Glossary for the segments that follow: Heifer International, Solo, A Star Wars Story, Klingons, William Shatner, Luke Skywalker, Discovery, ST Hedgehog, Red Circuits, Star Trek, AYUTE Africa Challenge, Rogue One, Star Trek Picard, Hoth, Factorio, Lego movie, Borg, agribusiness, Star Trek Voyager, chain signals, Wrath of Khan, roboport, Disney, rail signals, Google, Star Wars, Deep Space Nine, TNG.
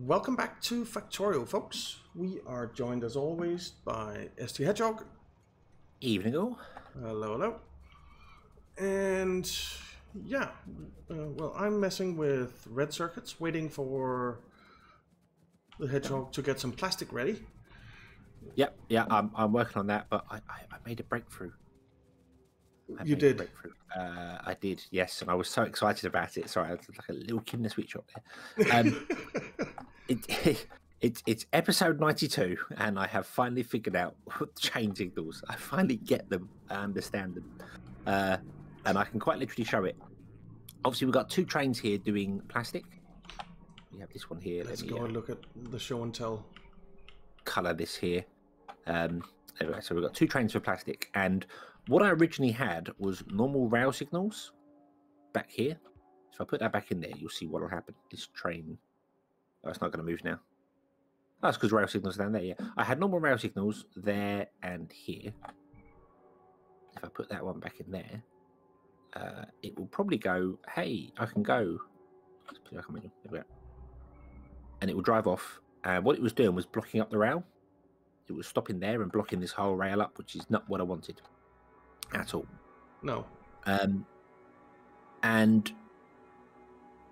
Welcome back to Factorio, folks. We are joined as always by ST Hedgehog. Evening all. Hello, hello. And yeah, well, I'm messing with Red Circuits, waiting for the Hedgehog to get some plastic ready. Yep, yeah, I'm working on that, but I made a breakthrough. You did? I did, yes, and I was so excited about it. Sorry, I was like a little kid in a sweetshop there. It's episode 92, and I have finally figured out what chain signals. I finally get them. I understand them. And I can quite literally show it. Obviously, we've got two trains here doing plastic. We have this one here. Let's go and look at the show and tell. Colour this here. Anyway, so we've got two trains for plastic, and what I originally had was normal rail signals back here. If I put that back in there, you'll see what will happen. This train... Oh, it's not going to move now. Oh, that's because rail signals are down there, yeah. I had normal rail signals there and here. If I put that one back in there, it will probably go, hey, I can go. Let's put it back on manual. There we go. And it will drive off. And what it was doing was blocking up the rail. It was stopping there and blocking this whole rail up, which is not what I wanted. At all. No. And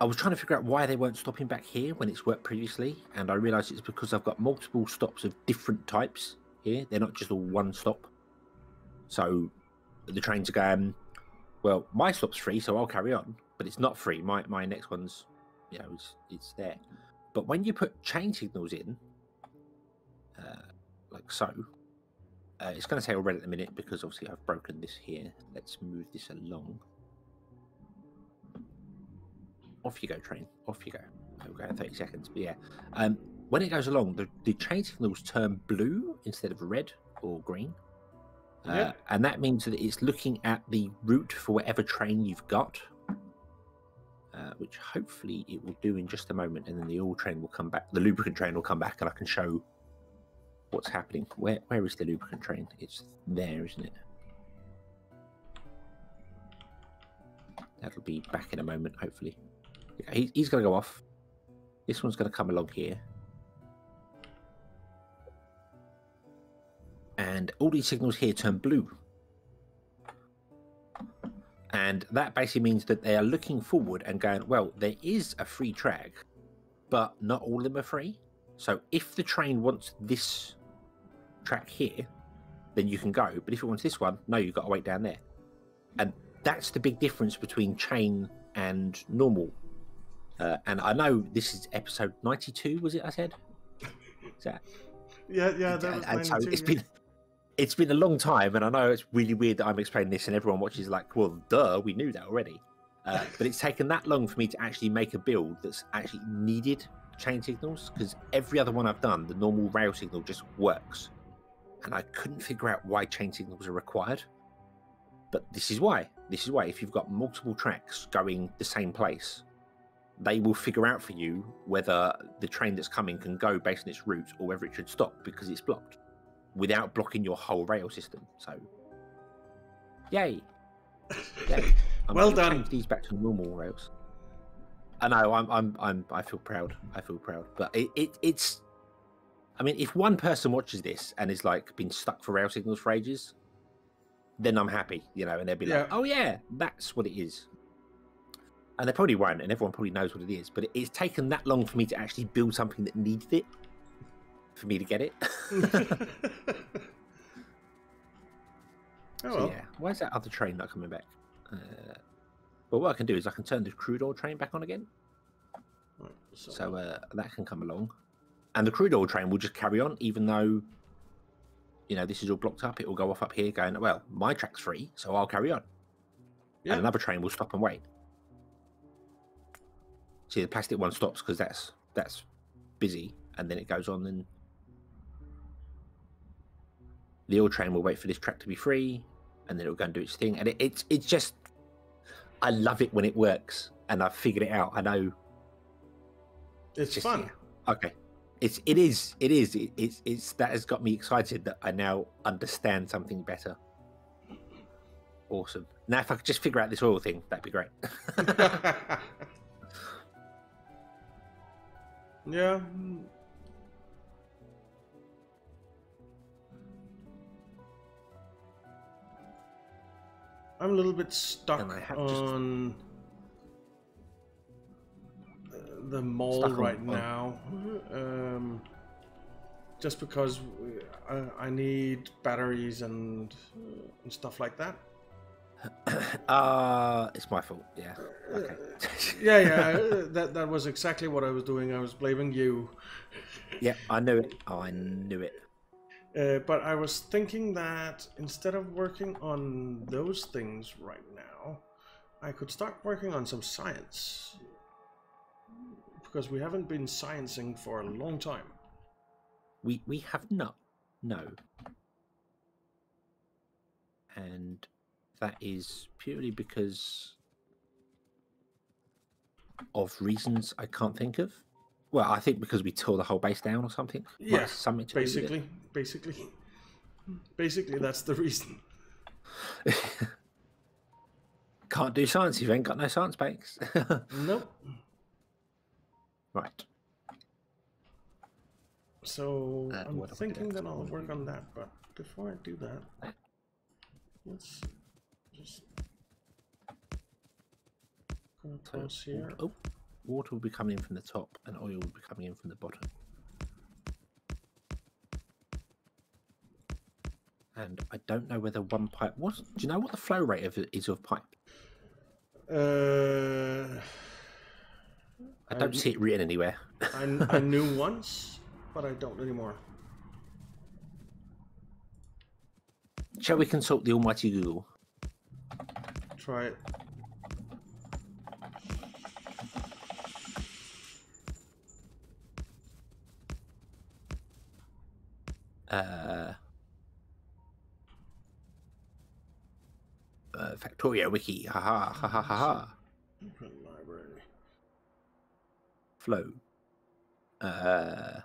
I was trying to figure out why they weren't stopping back here when it's worked previously, and I realised it's because I've got multiple stops of different types here. They're not just all one stop. So the trains are going, well, my stop's free, so I'll carry on, but it's not free. My next one's, you know, it's there. But when you put chain signals in, like so, it's going to say all red at the minute because obviously I've broken this here. Let's move this along. Off you go, train. Off you go. We'll go in 30 seconds. But yeah, when it goes along, the chain signals turn blue instead of red or green. Yep. And that means that it's looking at the route for whatever train you've got, which hopefully it will do in just a moment. And then the oil train will come back. The lubricant train will come back and I can show what's happening. Where is the lubricant train? It's there, isn't it? That'll be back in a moment, hopefully. Yeah, he's going to go off. This one's going to come along here. And all these signals here turn blue. And that basically means that they are looking forward and going, well, there is a free track, but not all of them are free. So if the train wants this track here, then you can go. But if it wants this one, no, you've got to wait down there. And that's the big difference between chain and normal. And I know this is episode 92, was it, I said? Is that... Yeah, that was 92. So it's been a long time, and I know it's really weird that I'm explaining this, and everyone watches like, well, duh, we knew that already. But it's taken that long for me to actually make a build that's actually needed chain signals, because every other one I've done, the normal rail signal just works. And I couldn't figure out why chain signals are required. But this is why. This is why. If you've got multiple tracks going the same place, they will figure out for you whether the train that's coming can go based on its route or whether it should stop because it's blocked without blocking your whole rail system. So, yay. Yay. I'm well done. Change these back to normal rails. I know. I feel proud. I feel proud. But it's. I mean, if one person watches this and is like been stuck for rail signals for ages, then I'm happy, you know. And they'll be like, "Oh yeah, that's what it is." And they probably won't, and everyone probably knows what it is. But it's taken that long for me to actually build something that needed it for me to get it. Oh well. So, yeah. Why is that other train not coming back? Well, what I can do is I can turn the crude oil train back on again. Right, so that can come along. And the crude oil train will just carry on, even though, you know, this is all blocked up. It will go off up here going, well, my track's free, so I'll carry on. Yeah. And another train will stop and wait. See, the plastic one stops because that's busy. And then it goes on and the oil train will wait for this track to be free. And then it'll go and do its thing. And it's just... I love it when it works, and I've figured it out. I know it's just fun. Yeah. Okay, it is that has got me excited that I now understand something better. Awesome. Now, if I could just figure out this oil thing, that'd be great. Yeah. I'm a little bit stuck on the mall right now. Just because I need batteries and stuff like that. It's my fault. Yeah. Okay. Yeah. That was exactly what I was doing. I was blaming you. Yeah, I knew it. I knew it. But I was thinking that instead of working on those things right now, I could start working on some science. Because we haven't been sciencing for a long time. We have not. No. And that is purely because of reasons I can't think of. Well, I think because we tore the whole base down or something. Yeah, basically that's the reason. Can't do science. You've ain't got no science banks. Nope. Right. So I'm thinking that I'll work on that, but before I do that, let's just come across here. Oh. Water will be coming in from the top, and oil will be coming in from the bottom. And I don't know whether one pipe... Do you know what the flow rate of it is of pipe? I don't see it written anywhere. I knew once, but I don't anymore. Shall we consult the almighty Google? Try it. Factorio wiki, Library. Flow. The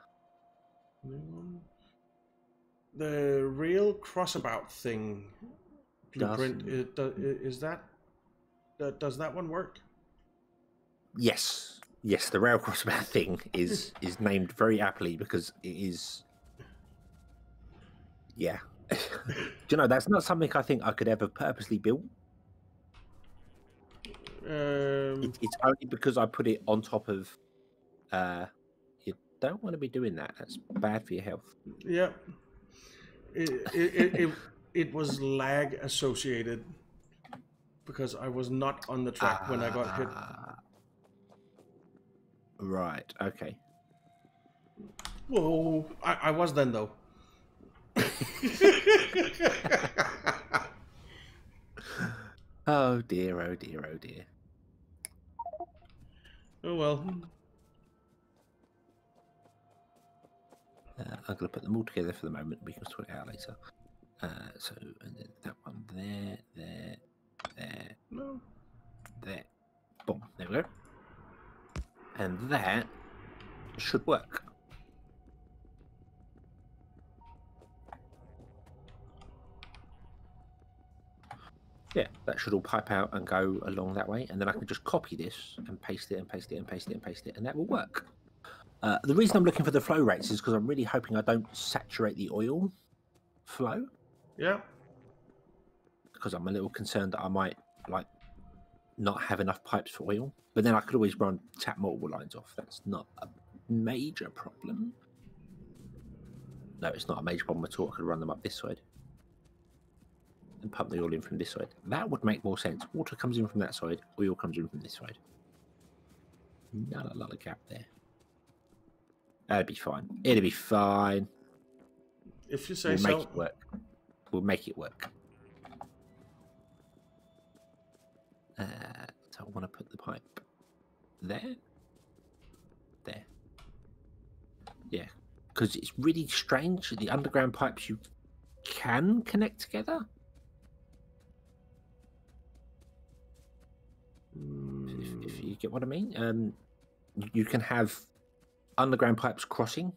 rail crossabout thing blueprint. Does that one work? Yes, yes. The rail crossabout thing is named very aptly because it is. Yeah. Do you know, that's not something I think I could ever purposely build. It's only because I put it on top of... you don't want to be doing that. That's bad for your health. Yeah. It was lag associated because I was not on the track when I got hit. Right, okay. Whoa, I was then though. Oh dear, oh dear, oh dear. Oh well. I'm going to put them all together for the moment. We can sort it out later. So, and then that one there, there. Boom, there we go. And that should work. Yeah, that should all pipe out and go along that way, and then I can just copy this and paste it and paste it and paste it and paste it, and that will work. The reason I'm looking for the flow rates is because I'm really hoping I don't saturate the oil flow. Yeah. Because I'm a little concerned that I might like not have enough pipes for oil, but then I could always run tap multiple lines off. That's not a major problem. No, it's not a major problem at all. I could run them up this side. And pump the oil in from this side. That would make more sense. Water comes in from that side, oil comes in from this side. Not a lot of gap there. That'd be fine. It'll be fine. If you say so. We'll make it work. We'll make it work. So I want to put the pipe there. There. Yeah. Because it's really strange. The underground pipes you can connect together. If you get what I mean, you can have underground pipes crossing,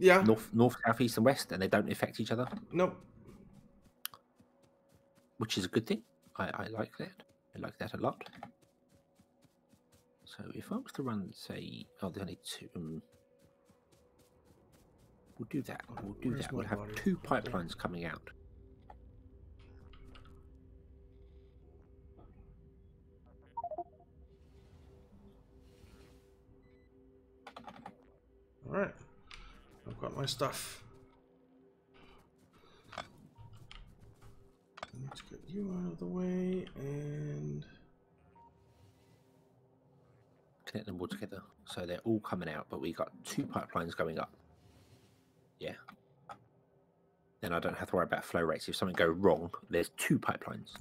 yeah, north, south, east, and west, and they don't affect each other. No, which is a good thing. I like that. I like that a lot. So if I was to run, say, oh, there's only two. We'll do that. We'll do that. We'll have two pipelines coming out. All right, I've got my stuff. Let's get you out of the way and connect them all together. So they're all coming out, but we got two pipelines going up. Yeah. Then I don't have to worry about flow rates. If something goes wrong, there's two pipelines.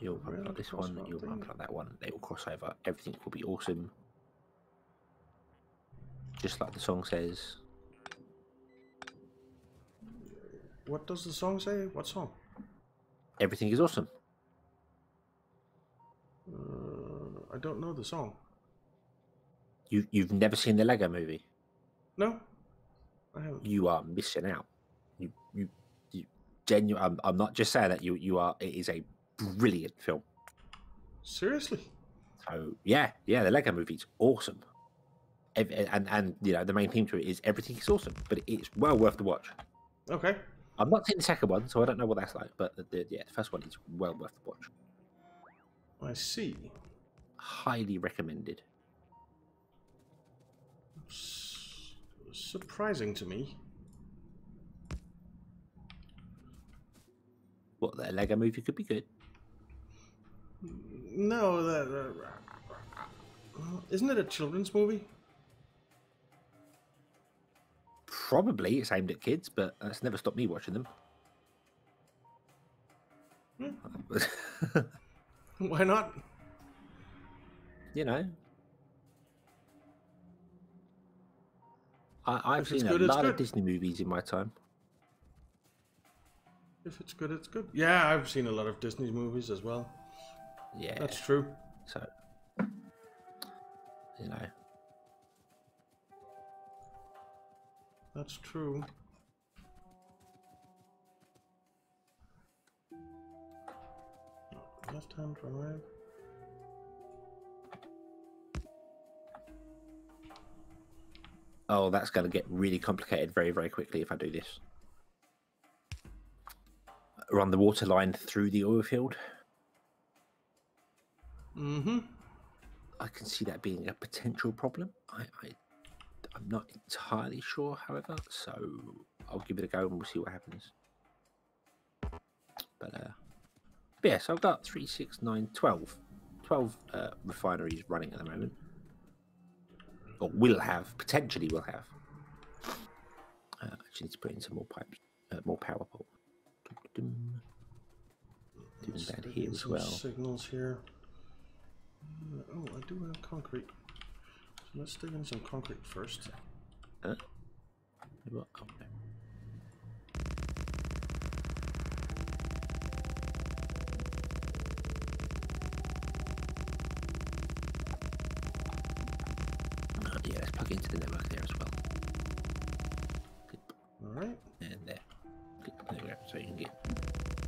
You'll unplug this one, you'll unplug that one. They will cross over. Everything will be awesome. Just like the song says. What does the song say? What song? Everything is awesome. I don't know the song. You've never seen the Lego movie? No, I haven't. You are missing out. You genuine. I'm not just saying that. You are. It is a brilliant film. Seriously? So yeah. The Lego movie is awesome, and you know the main theme to it is everything is awesome. But it's well worth the watch. Okay. I'm not seeing the second one, so I don't know what that's like. But the first one is well worth the watch. I see. Highly recommended. Surprising to me. What, the Lego movie could be good? No, isn't it a children's movie? Probably it's aimed at kids, but that's never stopped me watching them. Hmm. Why not? You know, I've seen a lot of Disney movies in my time. If it's good, it's good. Yeah, I've seen a lot of Disney movies as well. Yeah, that's true. So, you know, that's true. Left-hand drive. Oh, that's going to get really complicated very, very quickly if I do this. Run the water line through the oil field. Mm-hmm. I can see that being a potential problem. I'm not entirely sure, however, so I'll give it a go and we'll see what happens. But yeah, so I've got 3, 6, 9, 12. 12 refineries running at the moment. Or will have, potentially will have. I actually need to put in some more pipes, more power pole. Doing that here as well. Signals here. Oh, I do have concrete. So let's dig in some concrete first. Huh? What? Okay. Yeah, let's plug into the network there as well. Alright. And there. There we go. So you can get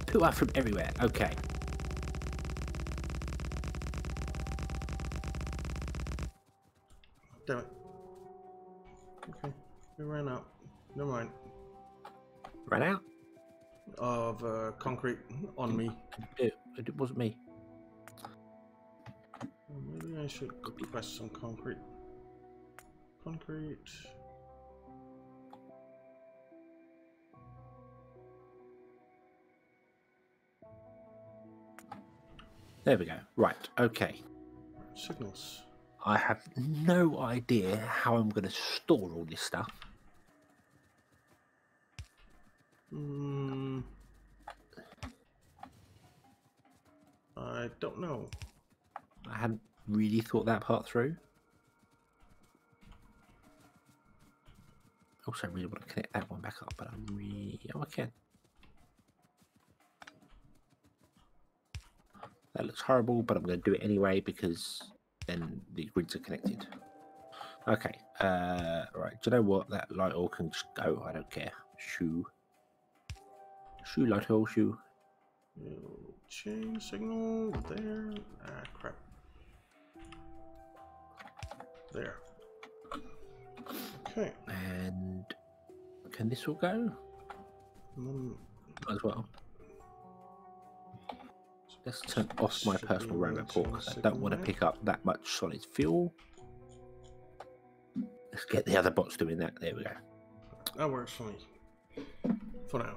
poo out from everywhere. Okay. Damn it. Okay. We ran out. Never mind. Ran out? Of concrete on me. It wasn't me. Maybe I should press some concrete. Concrete. There we go. Right. Okay. Signals. I have no idea how I'm going to store all this stuff. I don't know. I hadn't really thought that part through. Also, I really want to connect that one back up, but oh, I can. That looks horrible, but I'm going to do it anyway because then the grids are connected. Okay, right. Do you know what? That light oil can just go. I don't care. Shoe. Light oil, shoe. Chain signal there. Ah, crap. There. Okay. And can this all go? As well. Let's turn off my personal robot port because I don't want to pick up that much solid fuel. Let's get the other bots doing that. There we go. That works for me. For now.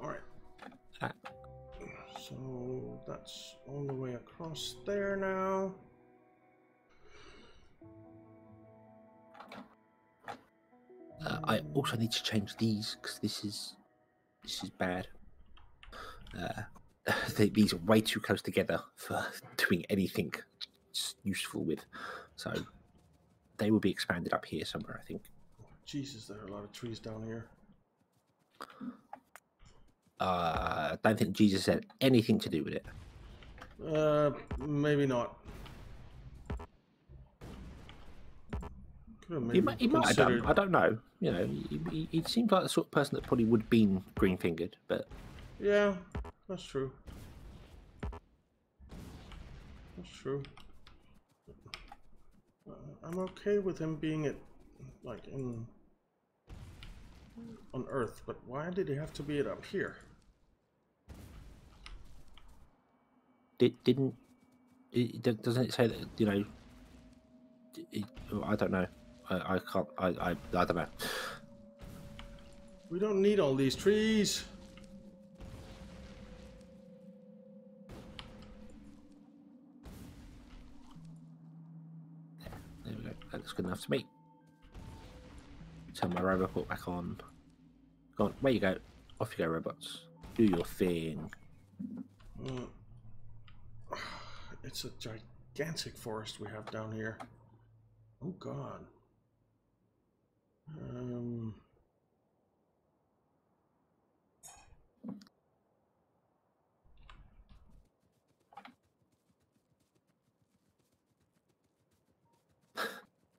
Alright. So that's all the way across there now. I also need to change these because this is bad. These are way too close together for doing anything useful with, so they will be expanded up here somewhere, I think. Jesus, there are a lot of trees down here. I don't think Jesus had anything to do with it. Maybe not. He might have done. I don't know. You know, he seems like the sort of person that probably would have been green-fingered, but. Yeah, that's true. That's true. I'm okay with him being at, like, on Earth, but why did he have to be it up here? Doesn't it say that, you know? I don't know. I can't. I don't know. We don't need all these trees. There we go. That looks good enough to me. Turn my robot port back on. Go on. Where you go? Off you go, robots. Do your thing. It's a gigantic forest we have down here. Oh God.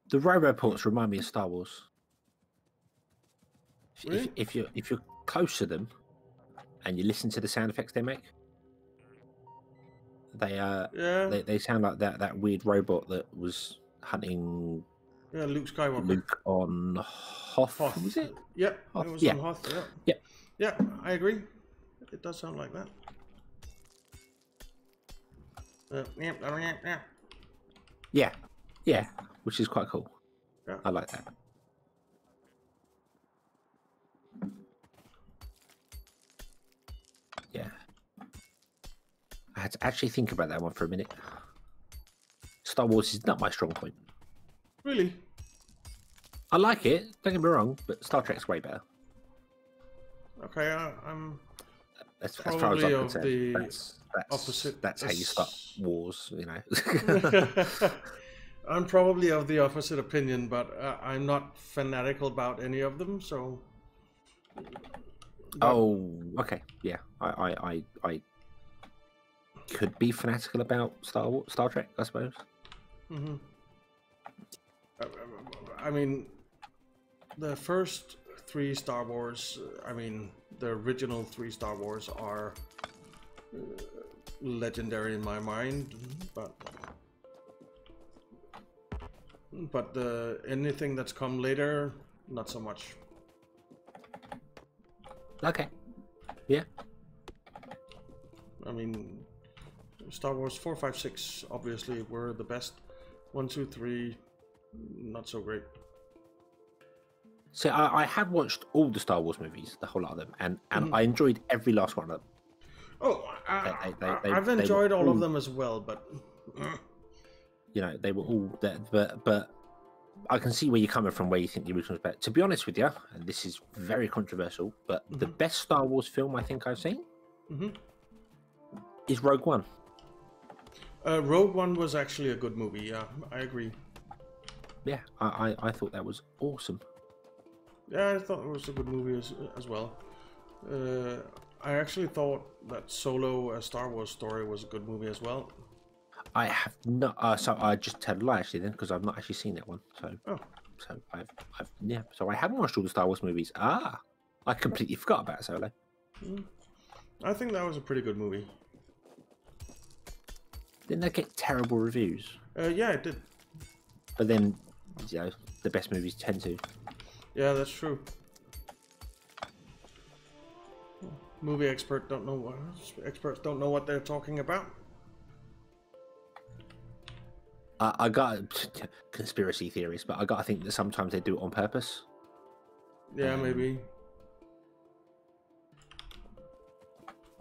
The roboports remind me of Star Wars. Really? If you're close to them, and you listen to the sound effects they make, they sound like that weird robot that was hunting. Yeah, Luke Skywalker. Luke on Hoth. Was it? Yep. Hoth. It was on Hoth. Yeah. Yep. Yeah, I agree. It does sound like that. Yeah. Yeah. Which is quite cool. Yeah. I like that. Yeah. I had to actually think about that one for a minute. Star Wars is not my strong point. Really? I like it, don't get me wrong, but Star Trek's way better. Okay, I'm as far as I'm concerned, that's opposite. That's how you start wars, you know. I'm probably of the opposite opinion, but I'm not fanatical about any of them, so. But... Oh, okay, yeah. I could be fanatical about Star Trek, I suppose. Mm-hmm. I mean, the first three Star Wars, I mean, the original three Star Wars are legendary in my mind, but anything that's come later, not so much. Okay. Yeah. I mean, Star Wars 4, 5, 6 obviously were the best. 1, 2, 3... not so great. So I have watched all the Star Wars movies, the whole lot of them, and I enjoyed every last one of them. Oh, I've enjoyed all of them as well, but you know they were all there. But I can see where you're coming from, where you think the original was better. To be honest with you, and this is very controversial, but the best Star Wars film I think I've seen is Rogue One. Rogue One was actually a good movie. Yeah, I agree. Yeah, I thought that was awesome. Yeah, I thought it was a good movie as well. I actually thought that Solo, A Star Wars Story, was a good movie as well. I have not. So I just tell a lie actually then, because I've not actually seen that one. So, so I haven't watched all the Star Wars movies. Ah, I completely forgot about Solo. I think that was a pretty good movie. Didn't that get terrible reviews? Yeah, it did. But then, you know, the best movies tend to. Yeah, that's true. Movie experts don't know what they're talking about. I got conspiracy theories, but I got to think that sometimes they do it on purpose. Yeah, maybe.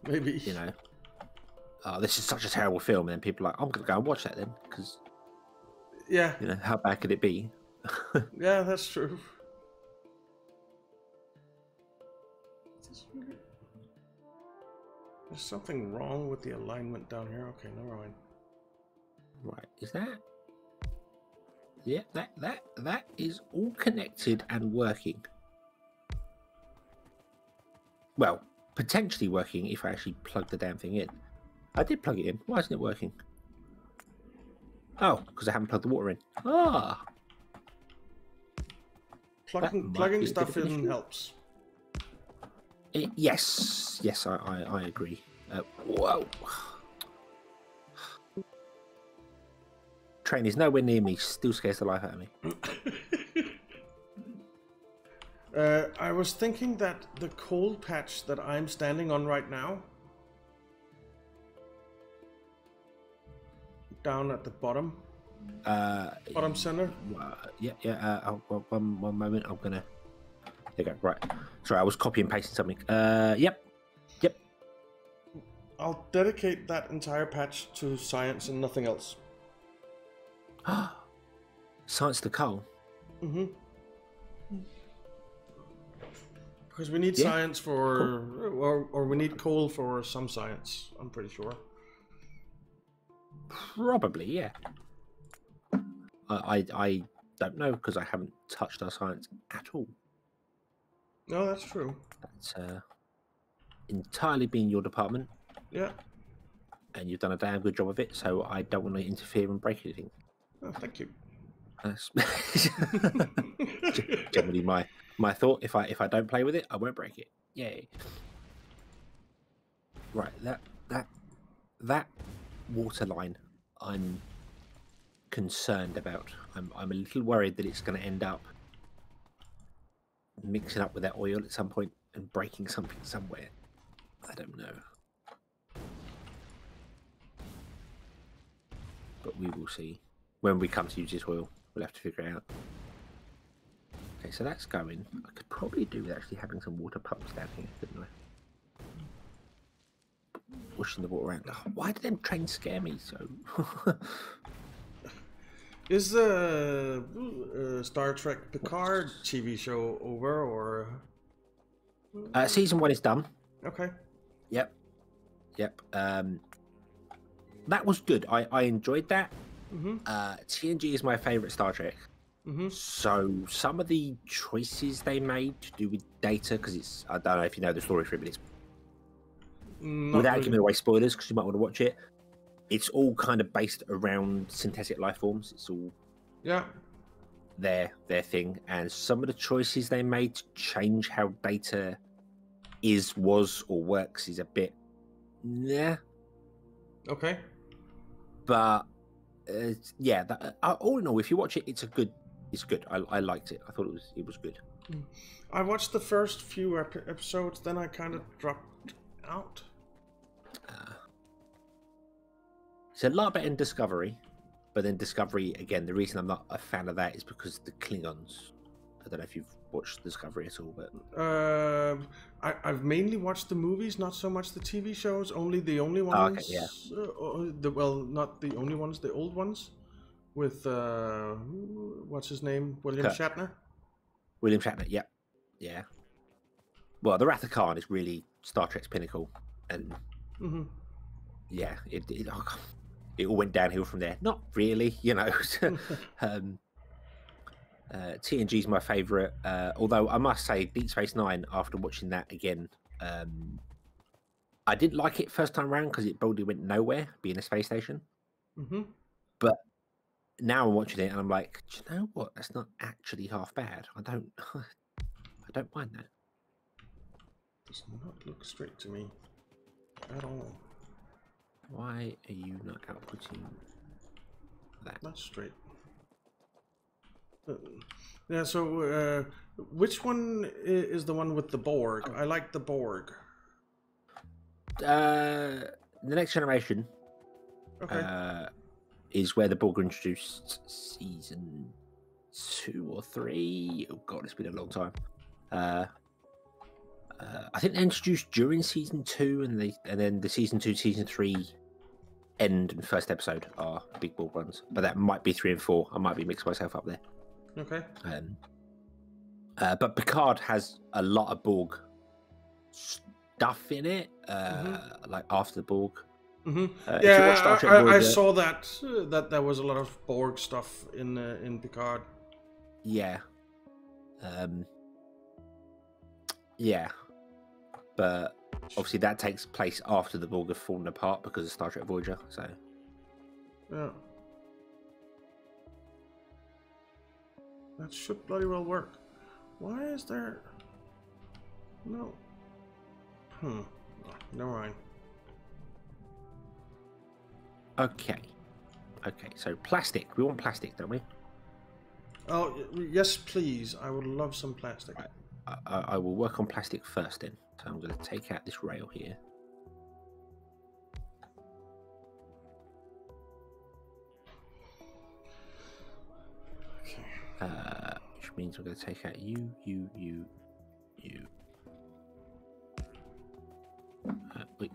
Maybe. You know, oh, this is such a terrible film, and people are like, I'm gonna go and watch that then, because yeah, you know, how bad could it be? Yeah, that's true. There's something wrong with the alignment down here. Okay, never mind. Right, is that? Yeah, that is all connected and working. Well, potentially working if I actually plug the damn thing in. I did plug it in. Why isn't it working? Oh, because I haven't plugged the water in. Ah. Plugging stuff in helps. Yes, yes, I agree. Whoa. Train is nowhere near me, still scares the life out of me. I was thinking that the coal patch that I'm standing on right now, down at the bottom, bottom center. Yeah, yeah. One moment, I'm gonna. There you go. Right. Sorry, I was copy and pasting something. Yep. I'll dedicate that entire patch to science and nothing else. Science to coal. Mm-hmm. Because we need science for, cool. or we need coal for some science. I'm pretty sure. Probably, yeah. I don't know because I haven't touched our science at all. No, that's true. That's entirely been your department. Yeah. And you've done a damn good job of it, so I don't want to interfere and break anything. Oh, thank you. That's generally my thought. If I don't play with it, I won't break it. Yay. Right, that water line I'm concerned about. I'm a little worried that it's gonna end up mixing up with that oil at some point and breaking something somewhere. I don't know. But we will see. When we come to use this oil, we'll have to figure it out. Okay, so that's going. I could probably do with actually having some water pumps down here, couldn't I? Pushing the water around. Oh, why did them trains scare me so? Is the Star Trek Picard TV show over, or...? Season 1 is done. Okay. Yep. Yep. That was good. I enjoyed that. Mm-hmm. TNG is my favourite Star Trek. Mm-hmm. So some of the choices they made to do with data, because it's... I don't know if you know the story for it, but it's... Without giving away spoilers, because you might want to watch it. It's all kind of based around synthetic life forms. It's all their thing. And some of the choices they made to change how data is, was, or works is a bit nah. Okay. But yeah, that, all in all, if you watch it, it's a good. It's good. I liked it. I thought it was good. I watched the first few episodes, then I kind of dropped out. It's a lot better in Discovery, but then Discovery, again, the reason I'm not a fan of that is because the Klingons. I don't know if you've watched Discovery at all, but... I've mainly watched the movies, not so much the TV shows, only the only ones... Okay, yeah. Well, not the only ones, the old ones, with, what's his name? William Shatner? William Shatner, yeah. Yeah. Well, the Wrath of Khan is really Star Trek's pinnacle, and... Mm-hmm. Yeah, it all went downhill from there. Not really, you know. TNG is my favourite. Although I must say, Deep Space Nine. After watching that again, I didn't like it first time round because it boldly went nowhere, being a space station. Mm-hmm. But now I'm watching it and I'm like, do you know what? That's not actually half bad. I don't mind that. Does not look straight to me. at all. Why are you not outputting that? Not straight. Yeah, so which one is the one with the Borg? Oh. I like the Borg. The Next Generation. Okay. Is where the Borg were introduced, season 2 or 3. Oh god, it's been a long time. I think they introduced during season 2, and then the season 2, season 3 end and first episode are big Borg ones. But that might be 3 and 4. I might be mixing myself up there. Okay. But Picard has a lot of Borg stuff in it, like after the Borg. Yeah, Star Trek Voyager, I saw that there was a lot of Borg stuff in Picard. Yeah. Yeah, but obviously that takes place after the Borg have fallen apart because of Star Trek Voyager. So. Yeah. That should bloody well work. Why is there? No. Never mind. Okay. Okay, so plastic. We want plastic, don't we? Oh, yes, please. I would love some plastic. Right. I will work on plastic first then. So I'm going to take out this rail here. Okay. Which means we're going to take out you. Wait.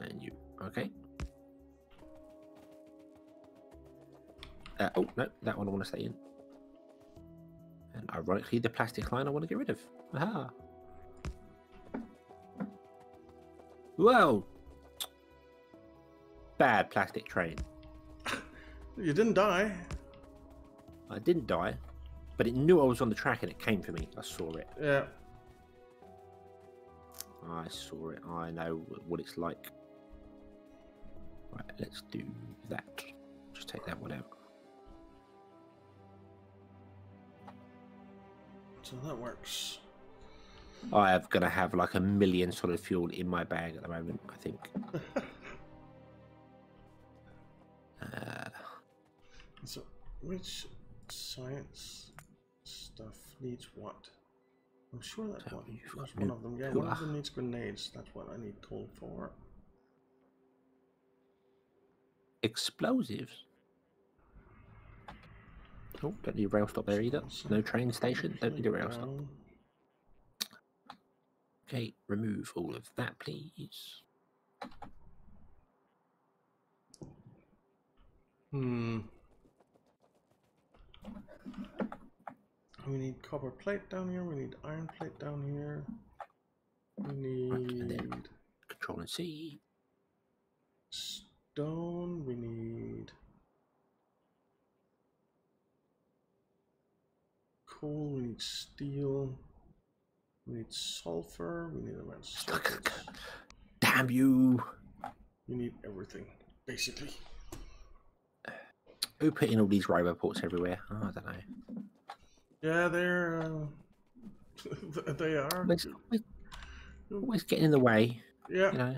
And you. Okay. Oh, no, that one I want to stay in. And ironically, the plastic line I want to get rid of. Aha! Whoa! Bad plastic train. You didn't die. I didn't die, but it knew I was on the track and it came for me. I saw it. Yeah. I saw it. I know what it's like. Right, let's do that. Just take that one out. So that works. I am going to have like 1 million solid fuel in my bag at the moment, I think. So, which science stuff needs what? I'm sure that one. That's one of them. Yeah, one of them needs grenades. That's what I need coal for. Explosives? Oh, don't need a rail stop there either. No train station. Don't need a rail stop. Okay, remove all of that, please. We need copper plate down here. We need iron plate down here. We need... Right, and then Control and C. Stone. We need... coal, we need steel, we need sulfur, we need a red circuit. Damn you! We need everything, basically. Who put in all these roboports everywhere? Oh, I don't know. Yeah, they're... they are. Always getting in the way. Yeah. You know.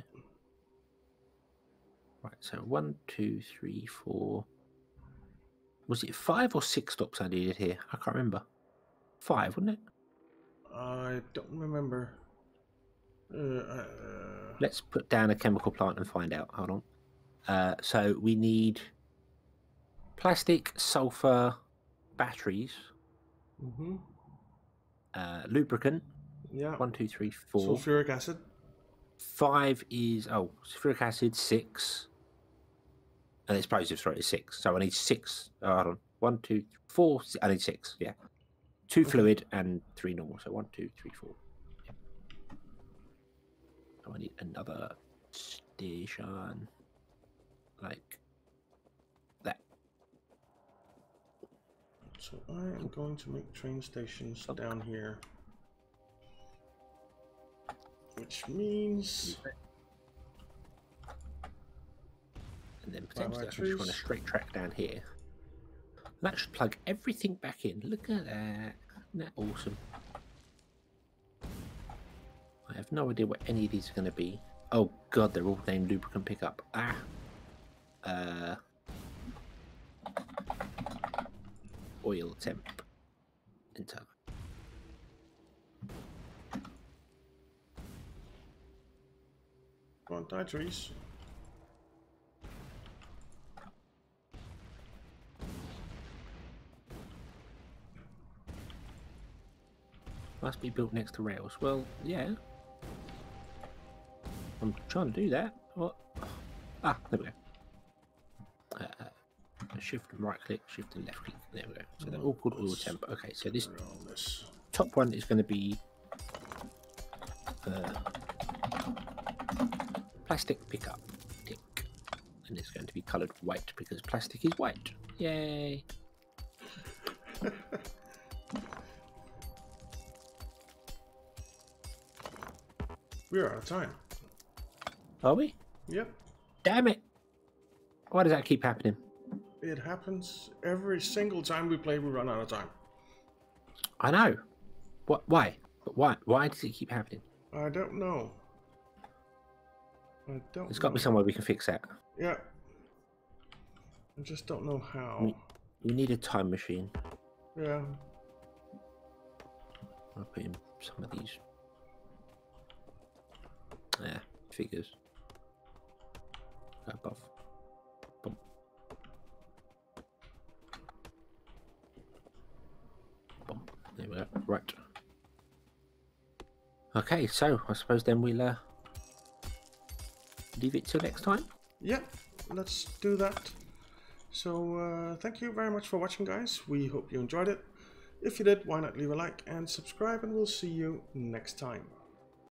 Right, so 1, 2, 3, 4... Was it 5 or 6 stops I needed here? I can't remember. 5, wasn't it? I don't remember. Let's put down a chemical plant and find out. Hold on. So we need plastic, sulfur, batteries, lubricant. Yeah. 1, 2, 3, 4. Sulfuric acid. 5 is sulfuric acid. 6. And explosives, right? It's 6. So I need 6. Oh, hold on. 1, 2, 4, 6. I need 6. Yeah. 2 fluid and 3 normal. So 1, 2, 3, 4. Yeah. So I need another station. Like that. So I am going to make train stations down here. Which means... And then potentially I can just run a straight track down here. That should plug everything back in. Look at that. Isn't that awesome? I have no idea what any of these are going to be. Oh god, they're all named lubricant pickup. Ah! Oil temp. Enter. Go on, die trees. Must be built next to rails. Well, yeah. I'm trying to do that. What? Ah, there we go. Shift and right click, shift and left click. There we go. So they're all called oil temp. Okay, so this top one is going to be plastic pickup. Tick. And it's going to be coloured white because plastic is white. Yay! We're out of time. Are we? Yep. Damn it! Why does that keep happening? It happens every single time we play. We run out of time. I know. What? Why? But why? Why does it keep happening? I don't know. I don't. There's got to be somewhere we can fix that. Yeah. I just don't know how. We need a time machine. Yeah. I'll put in some of these. Yeah, figures. Above. Boom. Boom. There we go. Right. Okay, so I suppose then we'll leave it till next time. Yeah, let's do that. So thank you very much for watching, guys. We hope you enjoyed it. If you did, why not leave a like and subscribe, and we'll see you next time.